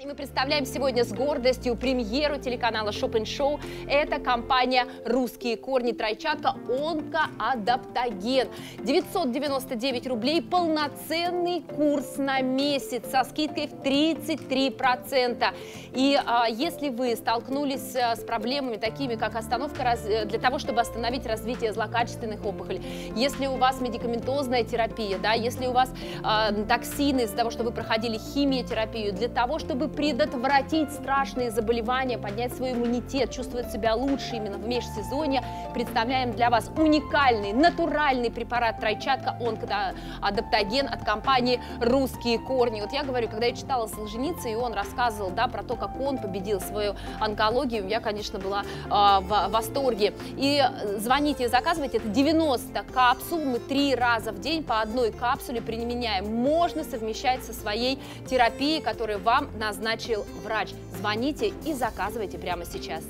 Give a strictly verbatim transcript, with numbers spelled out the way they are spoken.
И мы представляем сегодня с гордостью премьеру телеканала Shop and Show. Это компания «Русские корни», тройчатка «Онко Адаптоген». девятьсот девяносто девять рублей полноценный курс на месяц со скидкой в тридцать три процента. И а, если вы столкнулись с проблемами такими, как остановка раз... для того, чтобы остановить развитие злокачественных опухолей, если у вас медикаментозная терапия, да, если у вас а, токсины из-за того, что вы проходили химиотерапию, для того, чтобы предотвратить страшные заболевания, поднять свой иммунитет, чувствовать себя лучше именно в межсезонье, представляем для вас уникальный натуральный препарат тройчатка «Онко Адаптоген» от компании «Русские корни». Вот я говорю, когда я читала Солженицына, и он рассказывал, да, про то, как он победил свою онкологию, я, конечно, была э, в восторге. И звоните и заказывайте. Это девяносто капсул, мы три раза в день по одной капсуле применяем. Можно совмещать со своей терапией, которая вам назначил врач. Звоните и заказывайте прямо сейчас.